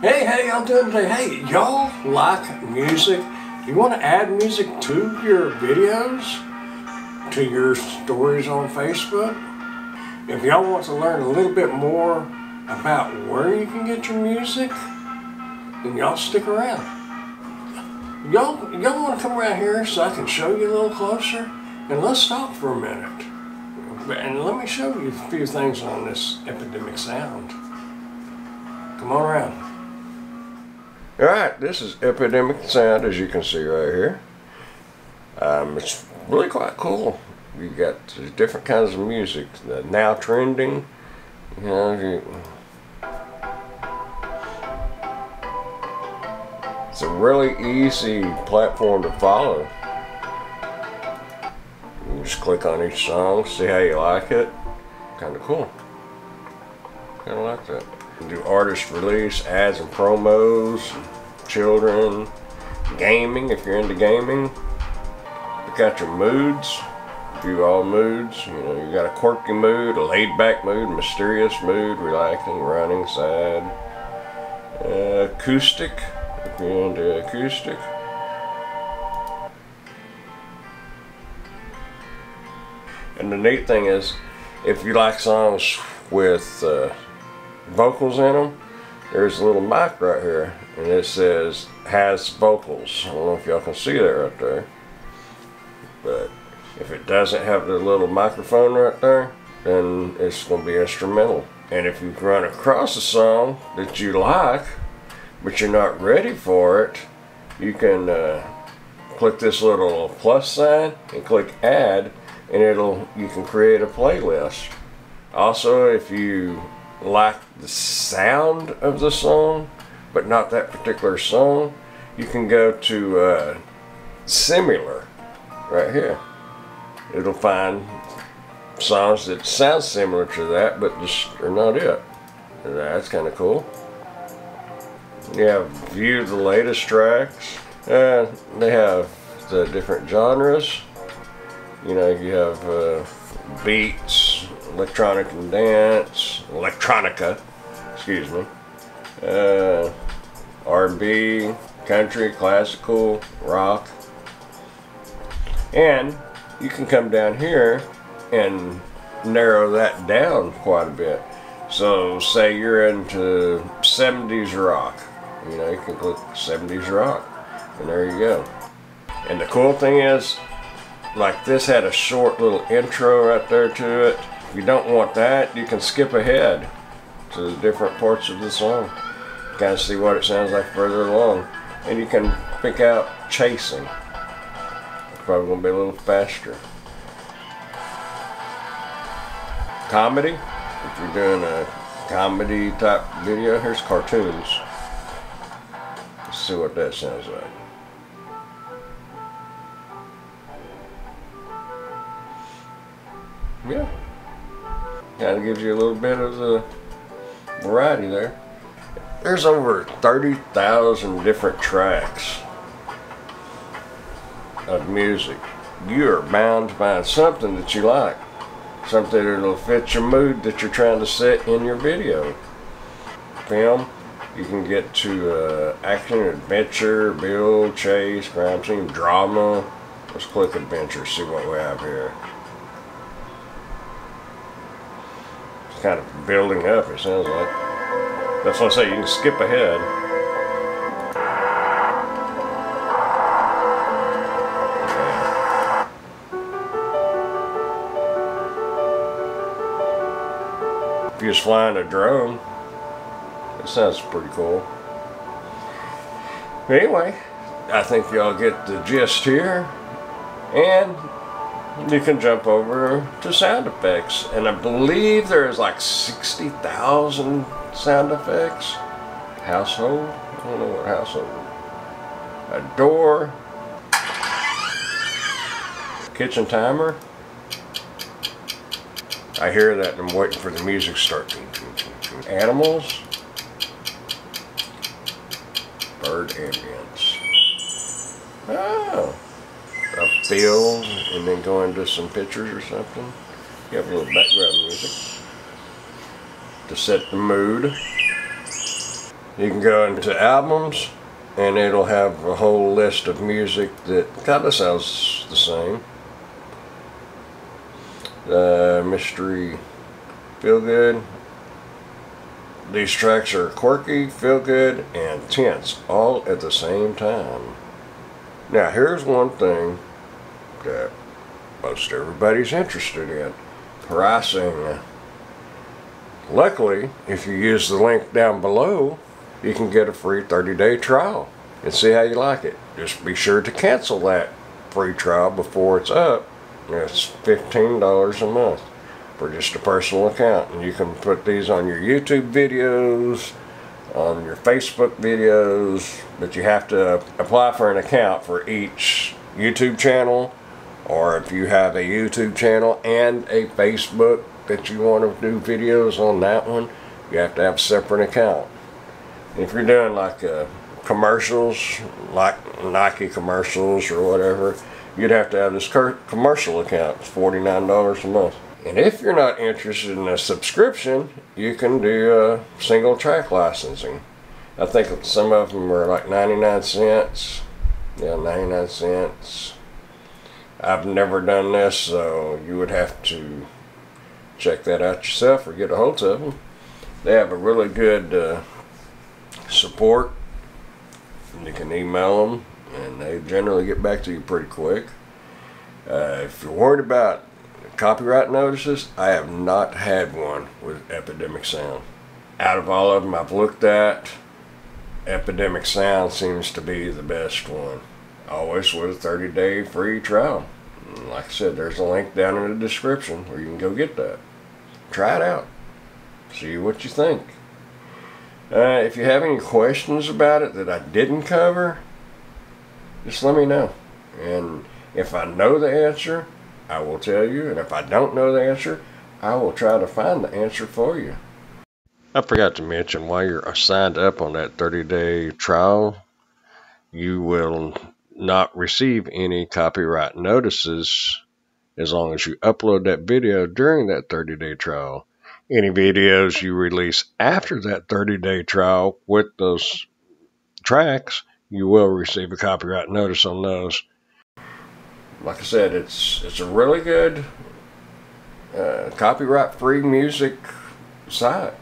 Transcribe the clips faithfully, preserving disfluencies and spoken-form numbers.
Hey, hey, I'm doing today. Hey, y'all like music? You want to add music to your videos, to your stories on Facebook? If y'all want to learn a little bit more about where you can get your music, then y'all stick around. Y'all y'all want to come around here so I can show you a little closer? And let's stop for a minute. And let me show you a few things on this Epidemic Sound. Come on around. Alright, this is Epidemic Sound, as you can see right here. Um, it's really quite cool. You got different kinds of music. The now trending. You know, you, it's a really easy platform to follow. You just click on each song, see how you like it. Kind of cool. Kind of like that. Do artist release, ads and promos, children, gaming if you're into gaming. Look at your moods, view all moods. You know, you got a quirky mood, a laid back mood, mysterious mood, relaxing, running, sad. Uh, acoustic, if you're into acoustic. And the neat thing is, if you like songs with uh, vocals in them, there's a little mic right here and it says has vocals. I don't know if y'all can see that right there, but if it doesn't have the little microphone right there, then it's going to be instrumental. And if you run across a song that you like but you're not ready for it, you can uh, click this little plus sign and click add, and it'll you can create a playlist. Also, if you like the sound of the song but not that particular song, you can go to uh, similar right here. It'll find songs that sound similar to that but just are not it. That's kind of cool. You have view the latest tracks. Uh, they have the different genres. You know, you have uh, beats, electronic and dance, electronica, excuse me, uh, R and B, country, classical, rock. And you can come down here and narrow that down quite a bit. So say you're into seventies rock, you know, you can click seventies rock and there you go. And the cool thing is, like, this had a short little intro right there to it. If you don't want that, you can skip ahead to the different parts of the song. Kind of see what it sounds like further along. And you can pick out chasing. It's probably going to be a little faster. Comedy. If you're doing a comedy type video, here's cartoons. Let's see what that sounds like. Yeah, kind of gives you a little bit of the variety there. There's over thirty thousand different tracks of music. You're bound to find something that you like, something that'll fit your mood that you're trying to set in your video. Film, you can get to uh, action, adventure, build, chase, crime scene, drama. Let's click adventure, see what we have here. Kind of building up, it sounds like. That's what I say, you can skip ahead. Okay. If you're just flying a drone, that sounds pretty cool. But anyway, I think y'all get the gist here. And you can jump over to sound effects, and I believe there is like sixty thousand sound effects. Household? I don't know what household. A door. Kitchen timer. I hear that and I'm waiting for the music to start. Animals. Bird ambience. Oh. A field, and then go into some pictures or something. You have a little background music to set the mood. You can go into albums and it'll have a whole list of music that kind of sounds the same. Uh, mystery, feel good. These tracks are quirky, feel good, and tense all at the same time. Now here's one thing that most everybody's interested in: pricing. Luckily, if you use the link down below, you can get a free thirty day trial and see how you like it. Just be sure to cancel that free trial before it's up. It's fifteen dollars a month for just a personal account, and you can put these on your YouTube videos, on your Facebook videos, but you have to apply for an account for each YouTube channel, or if you have a YouTube channel and a Facebook that you want to do videos on that one, you have to have a separate account. If you're doing like uh, commercials, like Nike commercials or whatever, you'd have to have this commercial account. It's forty-nine dollars a month. And if you're not interested in a subscription, you can do uh, single track licensing. I think some of them are like ninety-nine cents. Yeah, ninety-nine cents. I've never done this, so you would have to check that out yourself or get a hold of them. They have a really good uh, support, and you can email them, and they generally get back to you pretty quick. Uh, if you're worried about copyright notices, I have not had one with Epidemic Sound. Out of all of them I've looked at, Epidemic Sound seems to be the best one, always with a thirty day free trial. And like I said, there's a link down in the description where you can go get that. Try it out, see what you think. Uh, if you have any questions about it that I didn't cover, just let me know. And if I know the answer, I will tell you. And if I don't know the answer, I will try to find the answer for you. I forgot to mention, while you're signed up on that thirty day trial, you will not receive any copyright notices as long as you upload that video during that thirty day trial. Any videos you release after that thirty day trial with those tracks, you will receive a copyright notice on those. Like I said, it's it's a really good uh, copyright-free music site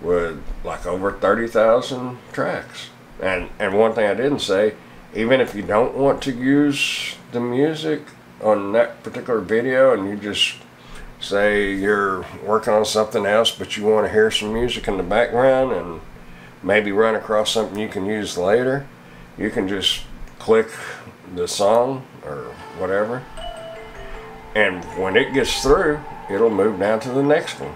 with like over thirty thousand tracks. And and one thing I didn't say, even if you don't want to use the music on that particular video, and you just say you're working on something else but you want to hear some music in the background and maybe run across something you can use later, you can just click the song or whatever, and when it gets through, it'll move down to the next one,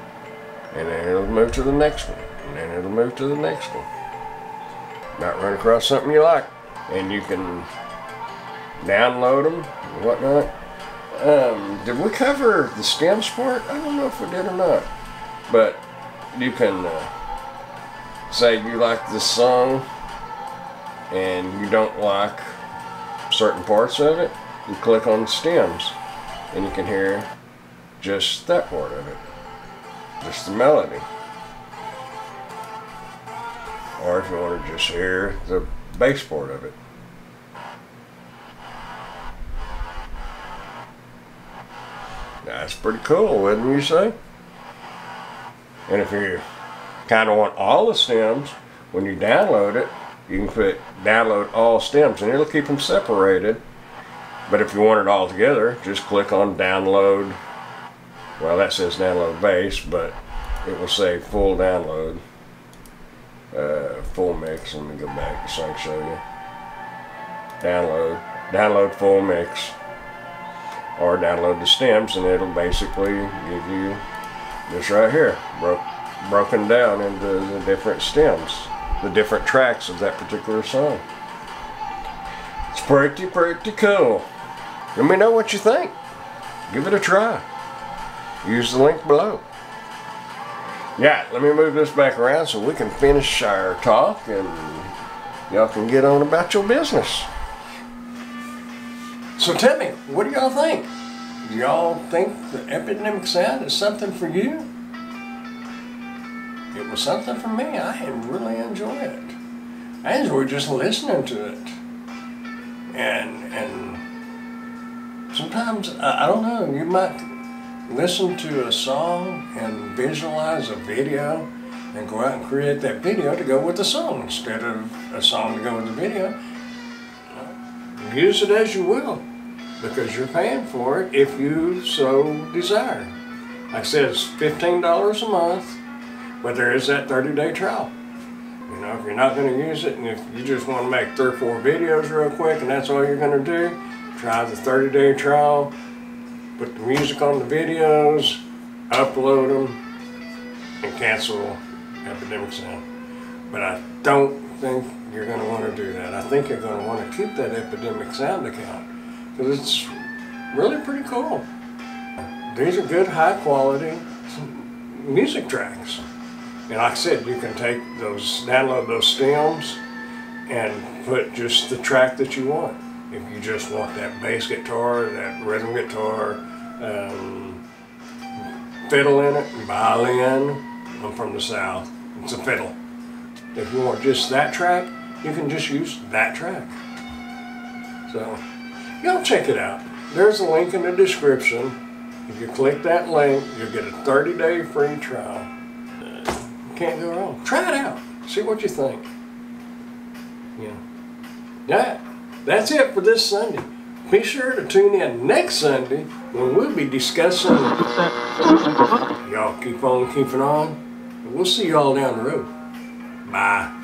and then it'll move to the next one, and then it'll move to the next one. Might run across something you like, and you can download them and whatnot. Um, did we cover the stems part? I don't know if we did or not, but you can uh, say you like this song and you don't like certain parts of it. You click on stems and you can hear just that part of it, just the melody. Or if you want to just hear the bass part of it. That's pretty cool, wouldn't you say? And if you kind of want all the stems, when you download it, you can put download all stems and it'll keep them separated. But if you want it all together, just click on download. Well, that says download base, but it will say full download, uh, full mix. Let me go back so I can show you. Download, download full mix, or download the stems, and it'll basically give you this right here, bro broken down into the different stems, the different tracks of that particular song. It's pretty, pretty cool. Let me know what you think. Give it a try. Use the link below. Yeah, let me move this back around so we can finish our talk and y'all can get on about your business. So tell me, what do y'all think? Do y'all think the Epidemic Sound is something for you? it was something for me. I had really enjoyed it. I enjoyed just listening to it. And and sometimes, I don't know, you might listen to a song and visualize a video and go out and create that video to go with the song instead of a song to go with the video. Use it as you will, because you're paying for it if you so desire. Like I said, it's fifteen dollars a month, but there is that thirty day trial. You know, if you're not going to use it, and if you just want to make three or four videos real quick and that's all you're going to do, try the thirty day trial, put the music on the videos, upload them, and cancel Epidemic Sound. But I don't think you're going to want to do that. I think you're going to want to keep that Epidemic Sound account, because it's really pretty cool. These are good, high quality music tracks. And like I said, you can take those, download those stems and put just the track that you want. If you just want that bass guitar, that rhythm guitar, um, fiddle in it, violin. I'm from the South. It's a fiddle. If you want just that track, you can just use that track. So, y'all check it out. There's a link in the description. If you click that link, you'll get a thirty day free trial. You can't go wrong. Try it out. See what you think. Yeah. Yeah. That's it for this Sunday. Be sure to tune in next Sunday when we'll be discussing. Y'all keep on keeping on. We'll see y'all down the road. Bye.